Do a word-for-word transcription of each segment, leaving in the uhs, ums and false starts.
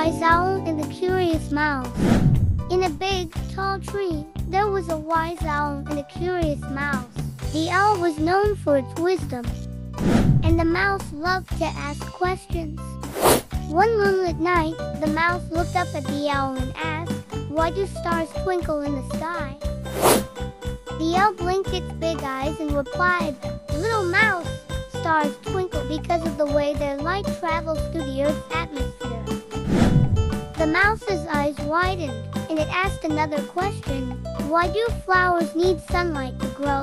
wise owl and the curious mouse. In a big, tall tree, there was a wise owl and a curious mouse. The owl was known for its wisdom, and the mouse loved to ask questions. One moonlit night, the mouse looked up at the owl and asked, "Why do stars twinkle in the sky?" The owl blinked its big eyes and replied, "Little mouse, stars twinkle because of the way their light travels through the Earth's atmosphere." The mouse's eyes widened, and it asked another question, "Why do flowers need sunlight to grow?"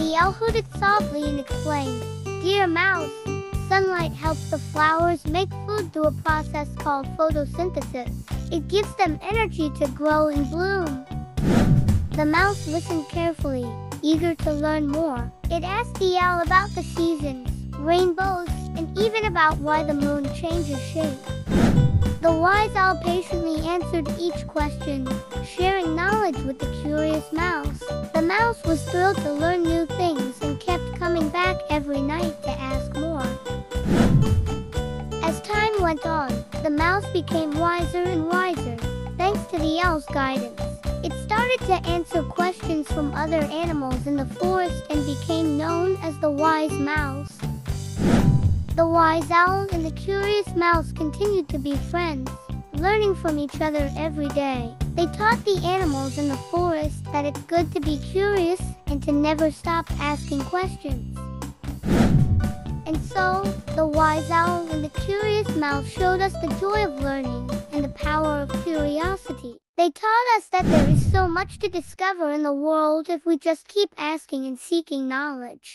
The owl hooted softly and explained, "Dear mouse, sunlight helps the flowers make food through a process called photosynthesis. It gives them energy to grow and bloom." The mouse listened carefully, eager to learn more. It asked the owl about the seasons, rainbows, and even about why the moon changes shape. The wise owl patiently answered each question, sharing knowledge with the curious mouse. The mouse was thrilled to learn new things and kept coming back every night to ask more. As time went on, the mouse became wiser and wiser, thanks to the owl's guidance. It started to answer questions from other animals in the forest and became known as the wise mouse. The wise owl and the curious mouse continued to be friends, learning from each other every day. They taught the animals in the forest that it's good to be curious and to never stop asking questions. And so, the wise owl and the curious mouse showed us the joy of learning and the power of curiosity. They taught us that there is so much to discover in the world if we just keep asking and seeking knowledge.